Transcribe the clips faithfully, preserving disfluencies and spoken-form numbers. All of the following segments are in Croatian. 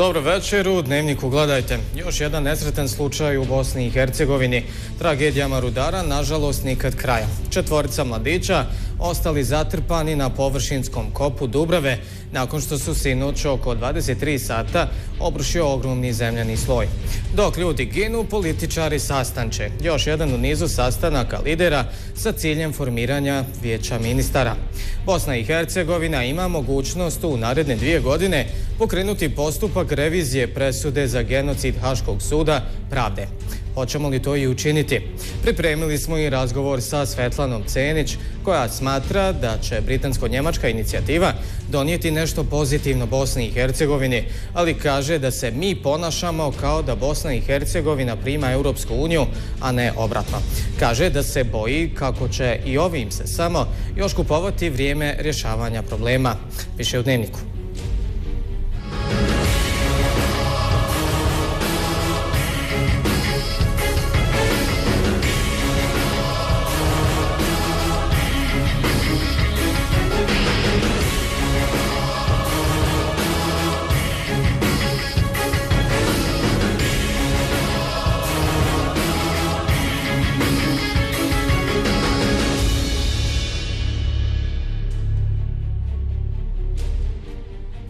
Dobro večer, u Dnevniku gledajte. Još jedan nesretan slučaj u Bosni i Hercegovini. Tragedijama rudara, nažalost, nikad kraja. Četvorica mladića ostali zatrpani na površinskom kopu Dubrave nakon što su sinoć oko dvadeset tri sata obrušio ogromni zemljani sloj. Dok ljudi ginu, političari sastanče. Još jedan u nizu sastanaka lidera sa ciljem formiranja vijeća ministara. Bosna i Hercegovina ima mogućnost u naredne dvije godine pokrenuti postupak revizije presude za genocid Haškog suda pravde. Hoćemo li to i učiniti? Pripremili smo i razgovor sa Svetlanom Cenić, koja smatra da će britansko-njemačka inicijativa donijeti nešto pozitivno Bosni i Hercegovini, ali kaže da se mi ponašamo kao da Bosna i Hercegovina prima Europsku uniju, a ne obratno. Kaže da se boji kako će i ovim se samo još kupovati vrijeme rješavanja problema. Više u Dnevniku.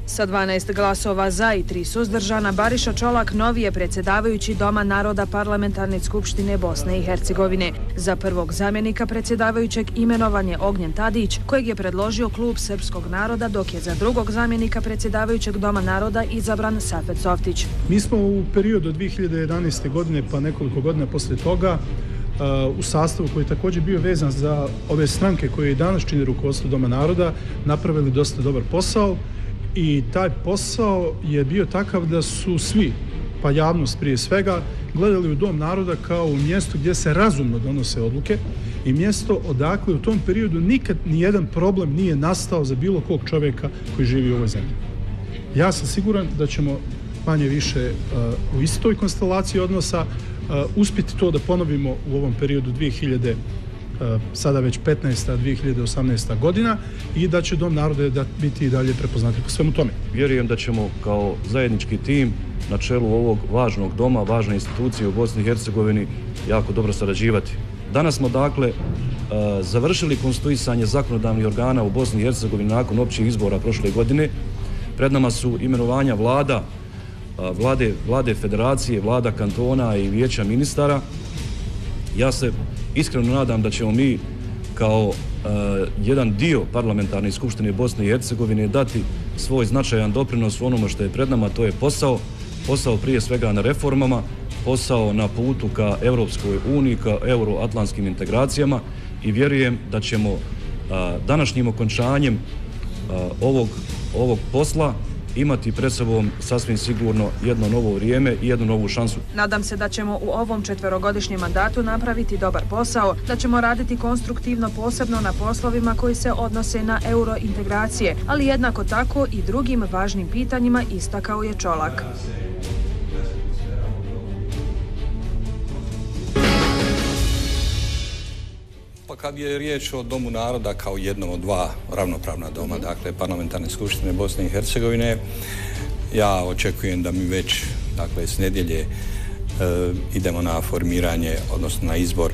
Sa dvanaest glasova za i tri suzdržana, Bariša Čolak novi je predsjedavajući Doma naroda Parlamentarne skupštine Bosne i Hercegovine. Za prvog zamjenika predsjedavajućeg imenovan je Ognjen Tadić, kojeg je predložio Klub srpskog naroda, dok je za drugog zamjenika predsjedavajućeg Doma naroda izabran Safet Softić. Mi smo u periodu dvije hiljade jedanaeste. godine pa nekoliko godina poslije toga u sastavu koji je također bio vezan za ove stranke koje i danas čine rukovodstvo Doma naroda napravili dosta dobar posao. I taj posao je bio takav da su svi, pa javnost prije svega, gledali u Dom naroda kao u mjesto gdje se razumno donose odluke i mjesto odakle u tom periodu nikad nijedan problem nije nastao za bilo kog čovjeka koji živi u ovoj zemlji. Ja sam siguran da ćemo manje više u istoj konstelaciji odnosa uspjeti to da ponovimo u ovom periodu dvije hiljade sada već petnaesta dvije hiljade osamnaesta godina i da će Dom naroda biti i dalje prepoznati po svemu tome. Vjerujem da ćemo kao zajednički tim na čelu ovog važnog doma, važne institucije u Bosni i Hercegovini jako dobro sarađivati. Danas smo dakle završili konstituisanje zakonodavnih organa u Bosni i Hercegovini nakon općih izbora prošle godine. Pred nama su imenovanja vlada, vlade federacije, vlada kantona i vijeća ministara. Ja se iskreno nadam da ćemo mi kao jedan dio parlamentarne skupštine Bosne i Hercegovine dati svoj značajan doprinos u onome što je pred nama, to je posao, posao prije svega na reformama, posao na putu ka Evropskoj uniji, ka euroatlantskim integracijama i vjerujem da ćemo današnjim okončanjem ovog posla imati pred sobom sasvim sigurno jedno novo vrijeme i jednu novu šansu. Nadam se da ćemo u ovom četverogodišnjem mandatu napraviti dobar posao, da ćemo raditi konstruktivno posebno na poslovima koji se odnose na eurointegracije, ali jednako tako i drugim važnim pitanjima, istakao je Čolak. Pa kad je riječ o Domu naroda kao jednom od dva ravnopravna doma, dakle Parlamentarne skupštine Bosne i Hercegovine, ja očekujem da mi već, dakle, s nedjelje idemo na formiranje, odnosno na izbor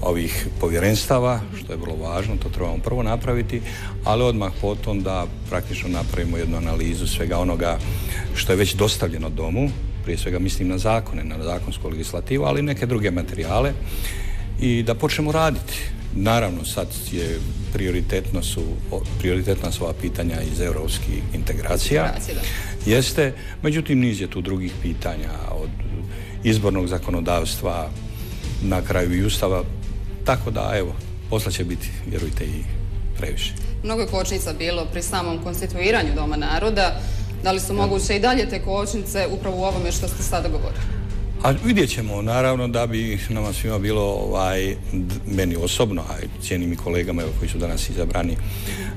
ovih povjerenstava, što je vrlo važno, to trebamo prvo napraviti, ali odmah potom da praktično napravimo jednu analizu svega onoga što je već dostavljeno domu, prije svega mislim na zakone, na zakonsku legislativu, ali i neke druge materijale i da počnemo raditi. Naravno, sad je prioritetna sva pitanja iz europskih integracija. Jeste, međutim, niz je tu drugih pitanja od izbornog zakonodavstva, na kraju i ustava. Tako da, evo, posla će biti, vjerujte, i previše. Mnogo je kočnica bilo pri samom konstituiranju Doma naroda. Da li su moguće i dalje te kočnice upravo u ovome što ste sada govorili? A vidjet ćemo, naravno, da bi nama svima bilo, meni osobno, a cijenim i kolegama koji su danas izabrani,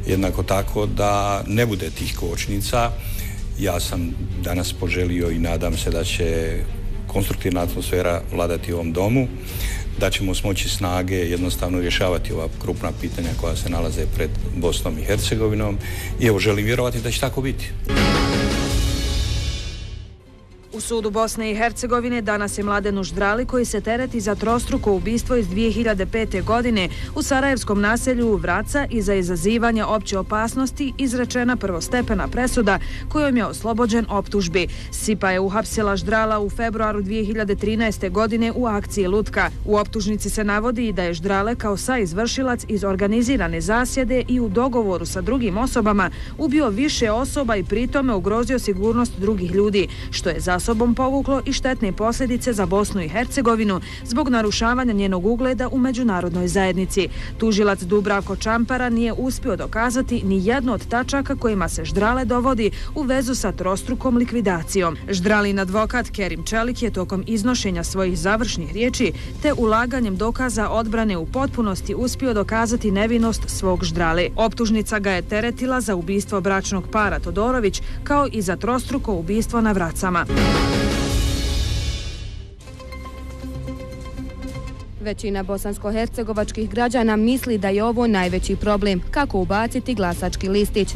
jednako tako da ne bude tih kočnica. Ja sam danas poželio i nadam se da će konstruktivna atmosfera vladati u ovom domu, da ćemo smoći snage jednostavno rješavati ova krupna pitanja koja se nalaze pred Bosnom i Hercegovinom i evo želim vjerovati da će tako biti. U sudu Bosne i Hercegovine danas je Mladenu Ždrali, koji se tereti za trostruko ubistvo iz dvije hiljade pete. godine u sarajevskom naselju Vraca i za izazivanje opće opasnosti, izrečena prvostepena presuda kojom je oslobođen optužbi. SIPA je uhapsila Ždrala u februaru dvije hiljade trinaeste. godine u akciji Lutka. U optužnici se navodi i da je Ždrale kao saizvršilac iz organizirane zasjede i u dogovoru sa drugim osobama ubio više osoba i pritome ugrozio sigurnost drugih ljudi, što je za sobom povuklo i štetne posljedice za Bosnu i Hercegovinu zbog narušavanja njenog ugleda u međunarodnoj zajednici. Tužilac Dubravko Čampara nije uspio dokazati ni jednu od tačaka kojima se Ždrale dovodi u vezu sa trostrukom likvidacijom. Ždralin advokat Kerim Čelik je tokom iznošenja svojih završnih riječi te ulaganjem dokaza odbrane u potpunosti uspio dokazati nevinost svog Ždrale. Optužnica ga je teretila za ubistvo bračnog para Todorović, kao i za trostruko ubistvo na Vracama. Većina bosansko-hercegovačkih građana misli da je ovo najveći problem, kako ubaciti glasački listić.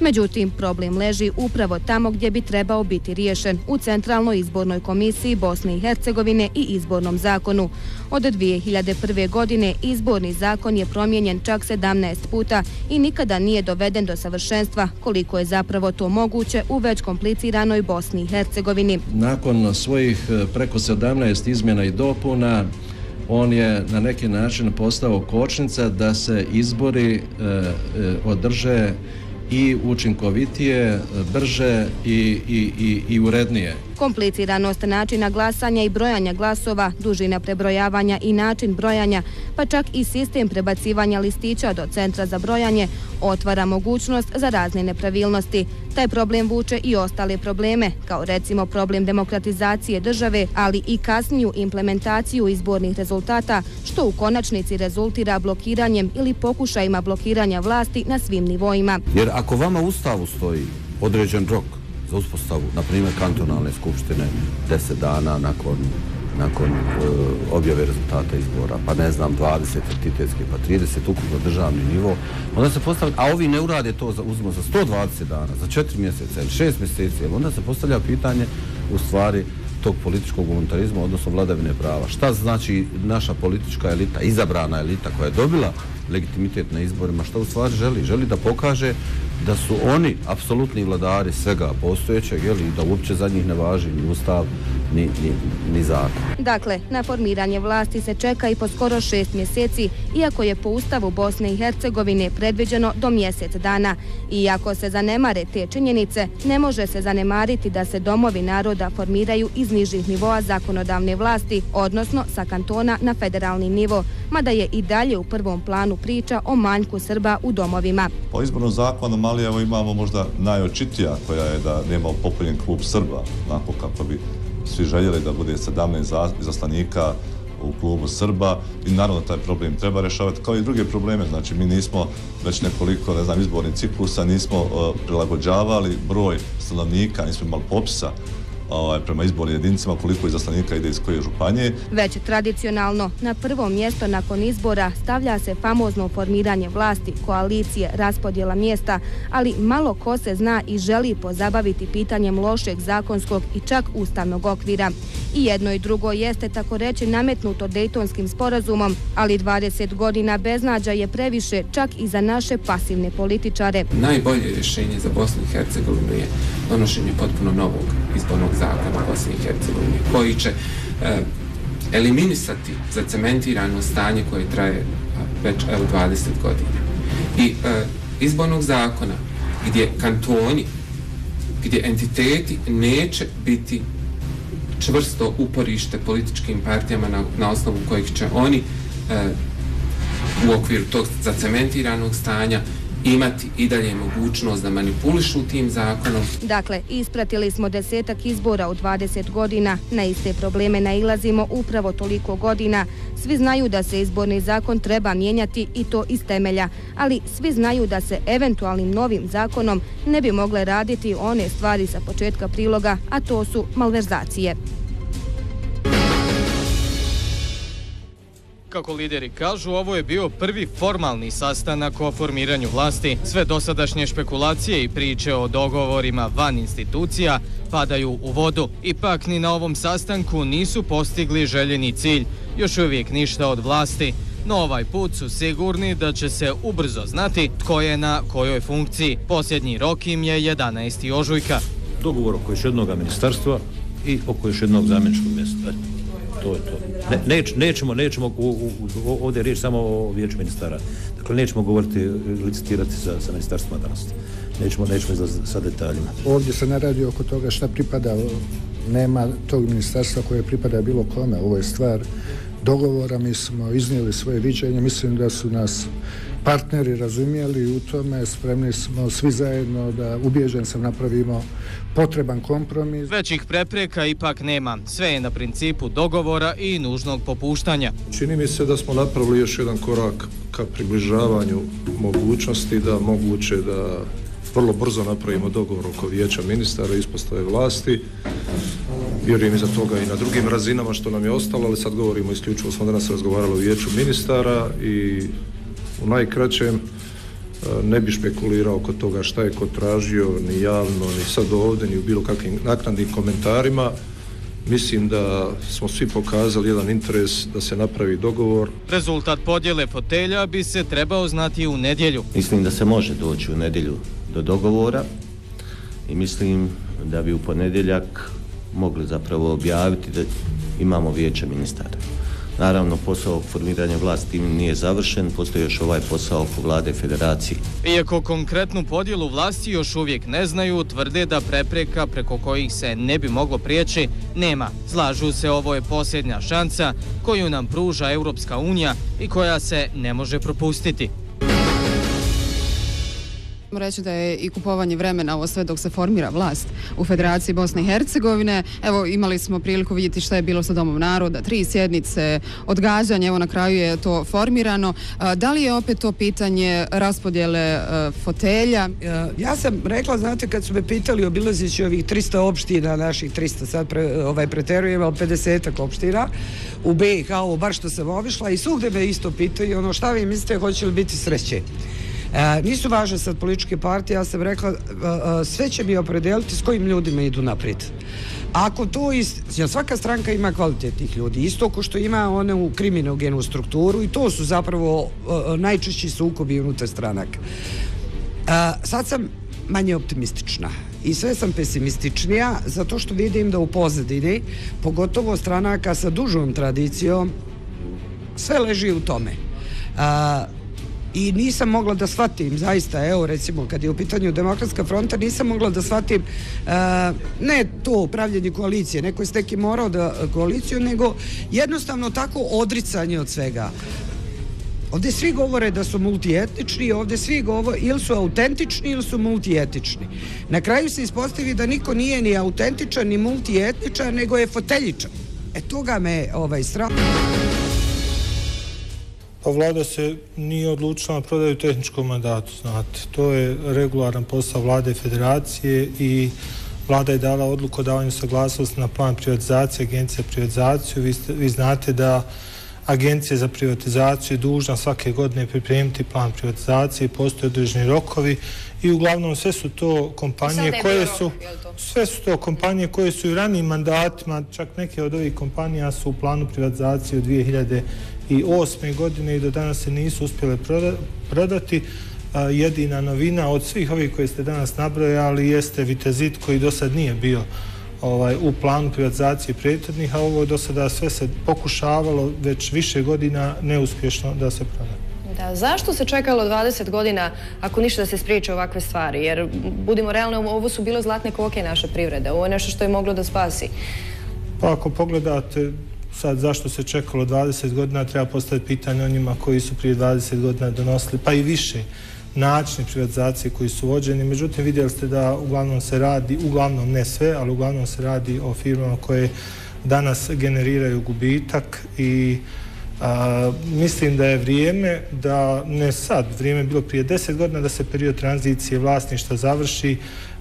Međutim, problem leži upravo tamo gdje bi trebao biti riješen, u Centralnoj izbornoj komisiji Bosne i Hercegovine i izbornom zakonu. Od dvije hiljade prve. godine izborni zakon je promijenjen čak sedamnaest puta i nikada nije doveden do savršenstva, koliko je zapravo to moguće u već kompliciranoj Bosni i Hercegovini. Nakon svojih preko sedamnaest izmjena i dopuna, on je na neki način postao kočnica da se izbori održe i učinkovitije, brže i urednije. Kompliciranost načina glasanja i brojanja glasova, dužina prebrojavanja i način brojanja, pa čak i sistem prebacivanja listića do centra za brojanje, otvara mogućnost za razne nepravilnosti. Taj problem vuče i ostale probleme, kao recimo problem demokratizacije države, ali i kasniju implementaciju izbornih rezultata, što u konačnici rezultira blokiranjem ili pokušajima blokiranja vlasti na svim nivoima. Jer ako vama u Ustavu stoji određen rok za uspostavu, na primjer, kantonalne skupštine deset dana nakon, nakon e, objave rezultata izbora, pa ne znam, dvadeset entitetske, pa trideset, ukupno državni nivo, onda se postavlja, a ovi ne urade to, za, uzimo za sto dvadeset dana, za četiri mjeseca ili šest mjeseci, onda se postavlja pitanje u stvari tog političkog voluntarizma, odnosno vladavine prava. Šta znači naša politička elita, izabrana elita koja je dobila legitimitet na izborima, šta u stvari želi? Želi da pokaže da su oni apsolutni vladari svega postojećeg, i da uopće za njih ne važi ni ustav, ni zakon. Dakle, na formiranje vlasti se čeka i po skoro šest mjeseci, iako je po Ustavu Bosne i Hercegovine predviđeno do mjesec dana. Iako se zanemare te činjenice, ne može se zanemariti da se domovi naroda formiraju iz nižih nivoa zakonodavne vlasti, odnosno sa kantona na federalni nivo, mada je i dalje u prvom planu priča o manjku Srba u domovima. Po izbornom zakonu mali, evo, imamo možda najočitija, koja je da nema popunjen klub Srba, onako kako bi svi željeli da bude sedamnaest izaslanika u klubu Srba, i naravno taj problem treba rešavati kao i druge probleme. Znači, mi nismo već nekoliko, ne znam, izbornih ciklusa, nismo prilagođavali broj stanovnika, nismo imali popisa prema izbornim jedinicama koliko izaslanika ide iz koje županije. Već tradicionalno na prvo mjesto nakon izbora stavlja se famozno formiranje vlasti, koalicije, raspodjela mjesta, ali malo ko se zna i želi pozabaviti pitanjem lošeg zakonskog i čak ustavnog okvira. I jedno i drugo jeste tako reći nametnuto Dejtonskim sporazumom, ali dvadeset godina beznađa je previše čak i za naše pasivne političare. Najbolje rješenje za Bosnu i Hercegovinu je donošenje potpuno novog izbornog zakona Bosne i Hercegovine, koji će eliminisati zacementirano stanje koje traje već dvadeset godina. I izbornog zakona gdje kantoni, gdje entiteti neće biti čvrsto uporište političkim partijama na osnovu kojih će oni u okviru tog zacementiranog stanja imati i dalje mogućnost da manipulišu tim zakonom. Dakle, ispratili smo desetak izbora u dvadeset godina, na iste probleme nailazimo upravo toliko godina. Svi znaju da se izborni zakon treba mijenjati, i to iz temelja, ali svi znaju da se eventualnim novim zakonom ne bi mogle raditi one stvari sa početka priloga, a to su malverzacije. kako lideri kažu, ovo je bio prvi formalni sastanak o formiranju vlasti. Sve dosadašnje špekulacije i priče o dogovorima van institucija padaju u vodu. Ipak ni na ovom sastanku nisu postigli željeni cilj, još uvijek ništa od vlasti. No ovaj put su sigurni da će se ubrzo znati tko je na kojoj funkciji. Posljednji rok im je jedanaesti ožujka. Dogovor oko još jednog ministarstva i oko još jednog zamjeničkog mjesta. To je to. Ne, nećemo, nećemo, ovdje je riječ samo o vijeću ministara. Dakle, nećemo govoriti ili citirati sa, sa ministarstvima danas. Nećemo, nećemo izlaziti sa detaljima. Ovdje se ne radi oko toga šta pripada, nema tog ministarstva koje pripada bilo kome. Ovo je stvar dogovora, mi smo iznijeli svoje viđenje, mislim da su nas partneri razumijeli i u tome spremni smo svi zajedno da, ubijeđen sam, napravimo potreban kompromis. Većih prepreka ipak nema. Sve je na principu dogovora i nužnog popuštanja. Čini mi se da smo napravili još jedan korak ka približavanju mogućnosti da moguće da vrlo brzo napravimo dogovor oko vijeća ministara i ispostave vlasti. Vjerujem iza toga i na drugim razinama što nam je ostalo, ali sad govorimo isključivo, smo danas razgovarali o vijeću ministara i u najkraćem ne bi špekulirao oko toga šta je ko tražio, ni javno, ni sad ovdje, ni u bilo kakvim naknadnim komentarima. Mislim da smo svi pokazali jedan interes da se napravi dogovor. Rezultat podjele fotelja bi se trebao znati u nedjelju. Mislim da se može doći u nedjelju do dogovora i mislim da bi u ponedjeljak mogli zapravo objaviti da imamo vijeće ministara. Naravno, posao formiranja vlasti nije završen, postoji još ovaj posao oko vlade federacije. Iako konkretnu podjelu vlasti još uvijek ne znaju, tvrde da prepreka preko kojih se ne bi moglo prijeći nema. Slažu se, ovo je posljednja šansa koju nam pruža Europska unija i koja se ne može propustiti. Reći da je i kupovanje vremena ovo sve dok se formira vlast u Federaciji Bosne i Hercegovine. Evo, imali smo priliku vidjeti šta je bilo sa Domom naroda, tri sjednice, odgađanje, evo na kraju je to formirano. Da li je opet to pitanje raspodjele fotelja? Ja sam rekla, znate, kad su me pitali obilazeći ovih trista opština, naših trista, sad pre, ovaj, preterujem, ali pedesetak opština u B i H, ovo bar što sam obišla, i svugde me isto pitaju, ono, šta vi mislite, hoće li biti sreće? E, nisu važne sad političke partije, ja sam rekla, e, sve će mi opredeliti s kojim ljudima idu naprijed. Ako to, ist, ja, svaka stranka ima kvalitetnih ljudi, isto ko što ima one u kriminogenu strukturu, i to su zapravo e, najčešći sukobi unutar stranaka. E, sad sam manje optimistična i sve sam pesimističnija, zato što vidim da u pozadini, pogotovo stranaka sa dužom tradicijom, sve leži u tome. E, I nisam mogla da shvatim, zaista, evo recimo kad je u pitanju Demokratska fronta, nisam mogla da shvatim uh, ne to pravljenje koalicije, neko je s nekim morao da koaliciju, nego jednostavno tako odricanje od svega. Ovdje svi govore da su multietnični, ovdje svi govore ili su autentični ili su multietnični. Na kraju se ispostavi da niko nije ni autentičan ni multietničan, nego je foteljičan. E, toga me ovaj strah. Vlada se nije odlučila na prodaju tehničkom mandatu, znate. To je regularan posao vlade i federacije i vlada je dala odluku o davanju saglasnosti na plan privatizacije, agencije za privatizaciju. Vi, vi znate da agencija za privatizaciju je dužna svake godine pripremiti plan privatizacije, postoje određeni rokovi i uglavnom sve su to kompanije koje su, sve su to kompanije koje su u ranijim mandatima, čak neke od ovih kompanija su u planu privatizacije od dvije hiljade osme godine i do danas se nisu uspjele prodati. Jedina novina od svih ovih koje ste danas nabrojali jeste Vitezit, koji do sad nije bio ovaj, u planu privatizacije prethodnih, a ovo do sada sve se pokušavalo već više godina neuspješno da se proda. Da, zašto se čekalo dvadeset godina ako ništa da se spriječe ovakve stvari? Jer budimo realni, ovo su bilo zlatne koke naše privrede, ovo je nešto što je moglo da spasi. Pa ako pogledate sad zašto se čekalo dvadeset godina, treba postaviti pitanje o njima koji su prije dvadeset godina donosili, pa i više, načini privatizacije koji su vođeni. Međutim, vidjeli ste da uglavnom se radi, uglavnom ne sve, ali uglavnom se radi o firmama koje danas generiraju gubitak i a, mislim da je vrijeme da, ne sad, vrijeme bilo prije deset godina, da se period tranzicije vlasništva završi.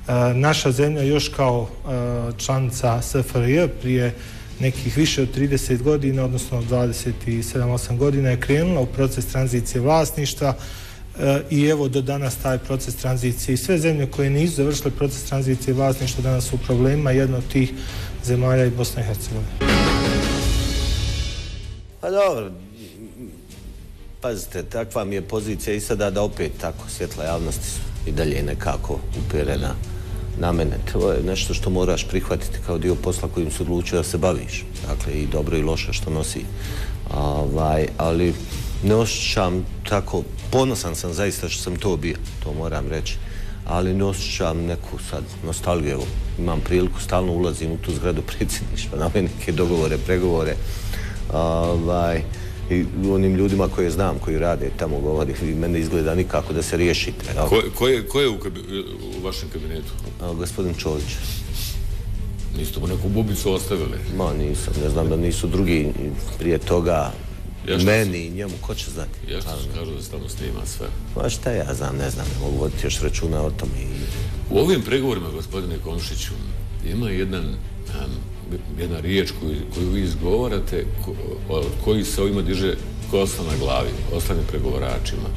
A, naša zemlja još kao a, članica S F R J prije nekih više od trideset godina, odnosno dvadeset sedam osam godina je krenula u proces tranzicije vlasništva i evo do danas taj proces tranzicije i sve zemlje koje nisu završile proces tranzicije vlasništva danas su u problemima, jedna od tih zemalja je Bosna i Hercegovina. Pa dobro, pazite, takva mi je pozicija i sada da opet tako svjetla javnosti i dalje nekako uperena na mene. To je nešto što moraš prihvatiti kao dio posla kojim se odlučio da se baviš. Dakle, i dobro i loše što nosi. Ali ne osjećam tako, ponosan sam zaista što sam to bio, to moram reći, ali ne osjećam neku sad nostalgiju. Evo, imam priliku, stalno ulazim u tu zgradu predsjedništva, na neke dogovore, pregovore. I onim ljudima koje znam, koji rade tamo govori, i mene izgleda nikako da se riješite. Ko je u vašem kabinetu? Gospodin Čović. Niste mu neku bubicu ostavili? Ma nisam, ne znam da nisu drugi prije toga, meni i njemu, ko će znati? Ja što se kažu da se tamo snima sve. Ma šta ja znam, ne znam, ne mogu voditi još računa o tom i... U ovim pregovorima, gospodine Komšiću, ima jedan... jedna riječ koju vi izgovarate, koji se ovima diže kosa na glavi, ostalim pregovoračima.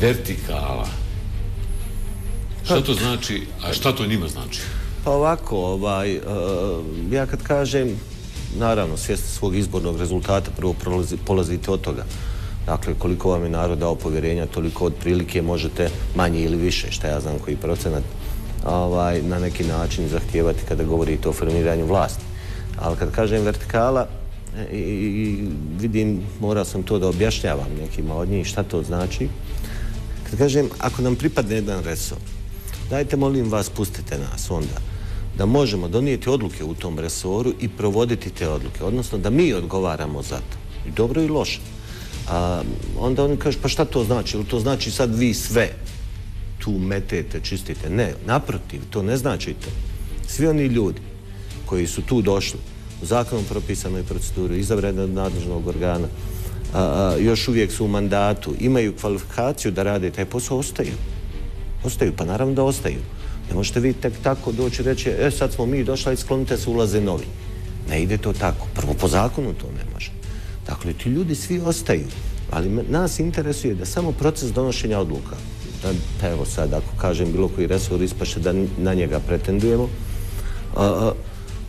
Vertikala. Šta to znači, a šta to njima znači? Pa ovako, ja kad kažem, naravno, svjesni svog izbornog rezultata, prvo polazite od toga. Dakle, koliko vam je narod dao povjerenja, toliko otprilike možete manje ili više, šta ja znam koji procenat, na neki način zahtijevati kada govorite o formiranju vlasti. Ali kad kažem vertikala, vidim, morao sam to da objašnjavam nekima od njih šta to znači. Kad kažem, ako nam pripadne jedan resor, dajte, molim vas, pustite nas onda, da možemo donijeti odluke u tom resoru i provoditi te odluke, odnosno da mi odgovaramo za to, i dobro i loše. Onda oni kažu, pa šta to znači, ili to znači sad vi sve tu metete, čistite. Ne, naprotiv, to ne znači to. Svi oni ljudi koji su tu došli u zakonom propisanoj proceduri, izabrani od nadležnog organa, još uvijek su u mandatu, imaju kvalifikaciju da rade taj posao, ostaju. Ostaju, pa naravno da ostaju. Ne možete vi tek tako doći i reći, e, sad smo mi došli i sklonite se, ulaze novi. Ne ide to tako. Prvo, po zakonu to ne može. Dakle, ti ljudi svi ostaju. Ali nas interesuje da samo proces donošenja odluka, evo sad, ako kažem bilo koji resor ispaše da na njega pretendujemo.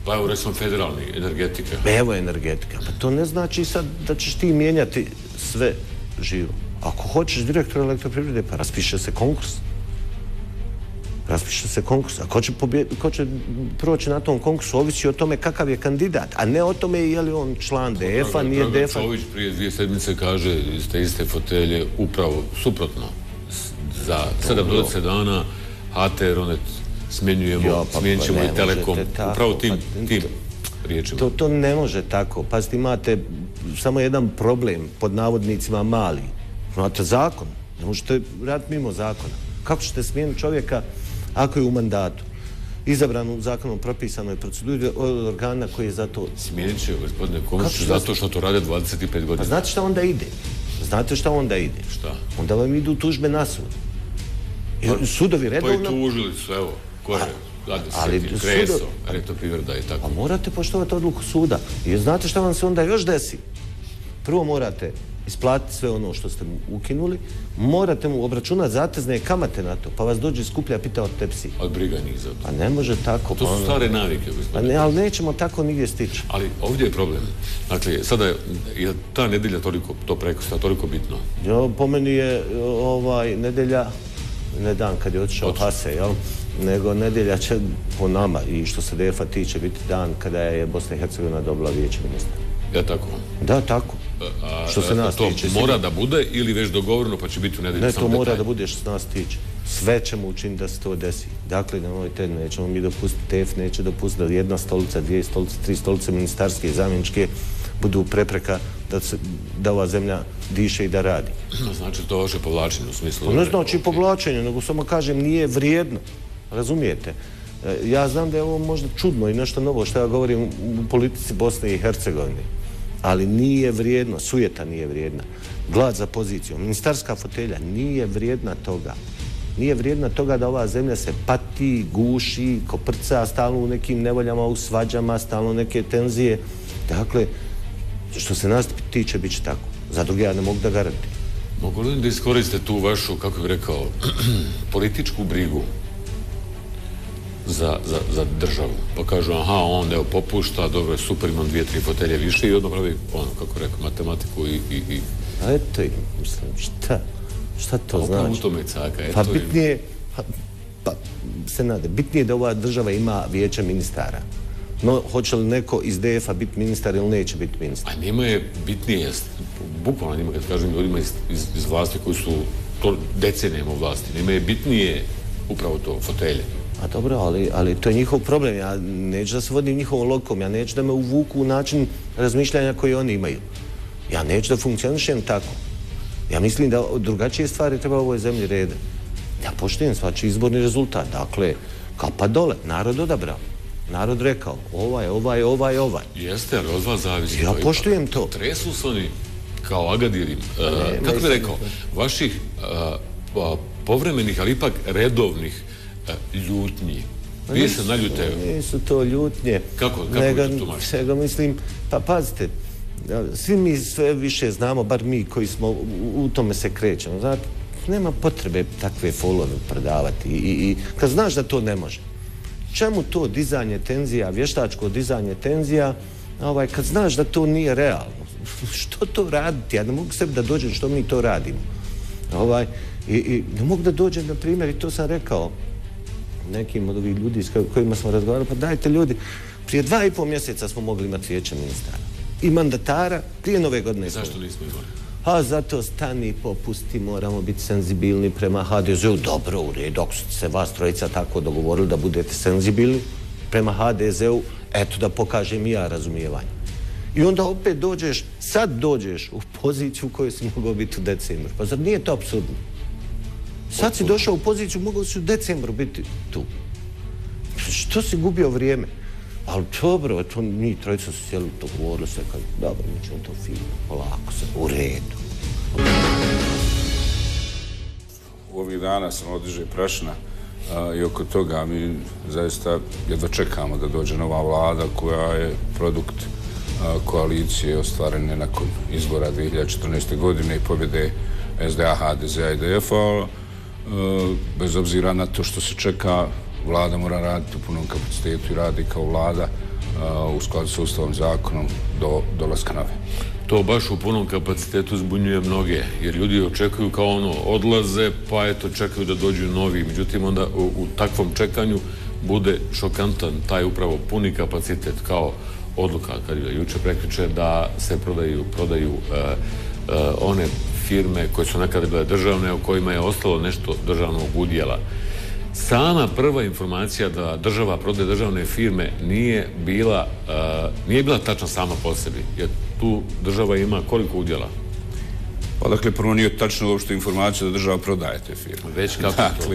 Pa evo, recimo federalni, energetika. Evo energetika, pa to ne znači sad da ćeš ti mijenjati sve živo. Ako hoćeš direktora elektroprivrede, pa raspiše se konkurs. Raspiše se konkurs, a ko će proći na tom konkursu, ovisi o tome kakav je kandidat, a ne o tome je li on član D F-a, nije D F-a. Čović prije dvije sedmice kaže iz te iste fotelje upravo suprotno. Za sedam do deset dana H T R onet smjenjujemo, smjenjujemo i Telekom, upravo tim riječima. To ne može tako. Pazite, imate samo jedan problem, pod navodnicima mali. Imate zakon, ne možete raditi mimo zakona. Kako ćete smijeniti čovjeka ako je u mandatu, izabran u zakonom propisanoj proceduri od organa koji je za to... Smijenit će, gospodine Komšiću, zato što to rade dvadeset pet godina. A znate šta onda ide? Znate šta onda ide? Šta? Onda vam idu tužbe na sud. Sudovi redovno... Pa i tužili su, evo, koje zadesiti, Kreso, Elektroprivreda i tako. A morate poštovati odluku suda. I znate šta vam se onda još desi? Prvo morate isplatiti sve ono što ste mu ukinuli, morate mu obračunati zatezne kamate na to, pa vas dođe skuplja pita od tepsi. Ali briga njih za to. A ne može tako. To su stare navike, gospodine. Ali nećemo tako nigdje stići. Ali ovdje je problem. Dakle, sada je ta nedelja toliko, to prekosta, toliko bitno? Po meni je nedelja, ne dan kad je otišao Hase, jel? Nego nedelja će po nama, i što se D F-a tiče, biti dan kada je Bosna i Hercegovina dobila vijeće ministra. Ja tako? Da, tako. Što se nas tiče. To mora da bude ili već dogovoreno pa će biti u nedelju? Ne, to mora da bude što se nas tiče. Sve ćemo učiniti da se to desi. Dakle, nemojte, nećemo mi dopustiti, T E F neće dopustiti da jedna stolica, dvije stolice, tri stolice ministarske i zamjeničke budu prepreka da ova zemlja diše i da radi. Znači to vaše povlačenje u smislu? Ne znači povlačenje, nego samo kažem nije vrijedno. Razumijete? Ja znam da je ovo možda čudno i nešto novo što ja govorim u politici Bosne i Hercegovine, ali nije vrijedno, sujeta nije vrijedna, glad za poziciju, ministarska fotelja nije vrijedna toga. nije vrijedna toga da ova zemlja se pati, guši, koprca, stalno u nekim nevoljama, u svađama, stalno neke tenzije. Dakle, što se nas tiče, bit će tako. Za druge ja ne mogu da garantim. Mogu li da iskoriste tu vašu, kako bih rekao, političku brigu za državu? Pa kažu, aha, on evo popušta, dobro je, super, imam dvije, tri fotelje više i odmah pravi, ono, kako rekao, matematiku i... A eto im, mislim, šta? Šta to znači? Pa bitnije, pa se nade, bitnije je da ova država ima vijeće ministara. No, hoće li neko iz D F-a biti ministar ili neće biti ministar? A njima je bitnije, bukvalno njima, kad kažem ljudima iz vlasti koji su decenijama u vlasti, njima je bitnije upravo to, fotelje. A dobro, ali to je njihov problem, ja neću da se vodim njihovom logikom, ja neću da me uvuku u način razmišljanja koje oni imaju. Ja neću da funkcionišem tako. Ja mislim da drugačije stvari treba u ovoj zemlji reda. Ja poštujem svačiji izborni rezultat. Dakle, kapa dole, narod odabrao. Narod rekao, ovaj, ovaj, ovaj, ovaj. Jeste, ali od vas zavisno. Ja poštujem to. Tresu su oni kao agadirima. Kako bi rekao, vaših povremenih, ali ipak redovnih ljutnji. Vi se naljutaju. Nisu to ljutnje. Kako je to tumačite? Nego mislim, pa pazite, svi mi sve više znamo, bar mi koji smo u tome se krećemo, znate, nema potrebe takve folove prodavati i kad znaš da to ne može. Čemu to dizanje tenzija, vještačko dizanje tenzija, kad znaš da to nije realno? Što to raditi? Ja ne mogu sebi da dođem što mi to radimo. I ne mogu da dođem, na primjer, i to sam rekao nekim od ovih ljudi s kojima smo razgovarali, pa dajte ljudi, prije dva i pol mjeseca smo mogli imati vijeće ministara i mandatara prije nove godine. Zašto nismo imali? A zato stani, popusti, moramo biti senzibilni prema H D S U. Dobro, u redu, dok su se vas trojica tako dogovorili da budete senzibilni prema H D S U, eto da pokažem i ja razumijevanje. I onda opet dođeš, sad dođeš u poziciju u kojoj si mogao biti u decembru. Pa zar nije to apsurdno? Sad si došao u poziciju, mogao si u decembru biti tu. Što si gubio vrijeme? Ali dobro, mi trojica su sjeli to govorili sve kao, dobro, mi ćemo to fino, polako se, u redu. Ovih dana se odiže prašina i oko toga mi zaista jedva čekamo da dođe nova vlada koja je produkt koalicije ostvarene nakon izbora dvije hiljade četrnaeste. godine i pobjede S D A, H D S A i D F-a. Bez obzira na to što se čeka, Vlada mora raditi u punom kapacitetu i radi kao vlada u skladu s Ustavom zakonom do dolaska nove. To baš u punom kapacitetu zbunjuje mnoge, jer ljudi očekuju kao ono, odlaze, pa eto, čekaju da dođu novi. Međutim, onda u takvom čekanju bude šokantan taj upravo puni kapacitet kao odluka, kad je juče prekriče, da se prodaju one firme koje su nekada bile državne, u kojima je ostalo nešto državnog udjela. Sama prva informacija da država prodaje državne firme nije bila tačna sama po sebi, jer tu država ima koliko udjela? Pa dakle, prvo nije tačna uopšte informacija da država prodaje te firme. Već kako to?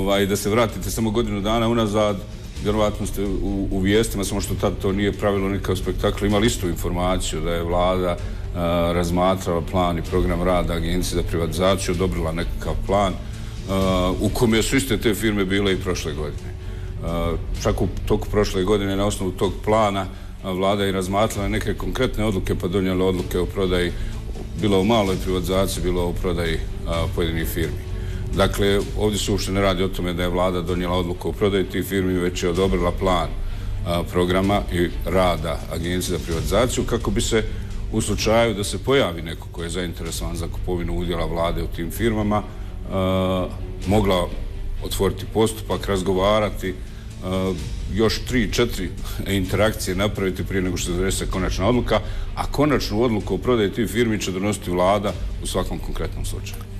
Dakle, da se vratite samo godinu dana unazad, vjerovatno ste u vijestima, samo što tad to nije pravilo nikakav spektakl, imali istu informaciju da je vlada razmatrala plan i program rada Agencije za privatizaciju, odobrila nekakav plan, u kome su iste te firme bile i prošle godine. Čak u toku prošle godine, na osnovu tog plana, vlada je razmatrala neke konkretne odluke, pa donijela odluke o prodaji, bilo o maloj privatizaciji, bilo o prodaji pojedinih firmi. Dakle, ovdje se uopšte ne radi o tome da je vlada donijela odluku o prodaji tih firmi, već je odobrila plan programa i rada Agencije za privatizaciju, kako bi se u slučaju da se pojavi neko ko je zainteresovan za kupovinu udjela vlade u tim firmama, mogla otvoriti postupak, razgovarati, još tri, četiri interakcije napraviti prije nego što se donese konačna odluka, a konačnu odluku o prodaji tih firmi će donositi vlada u svakom konkretnom slučaju.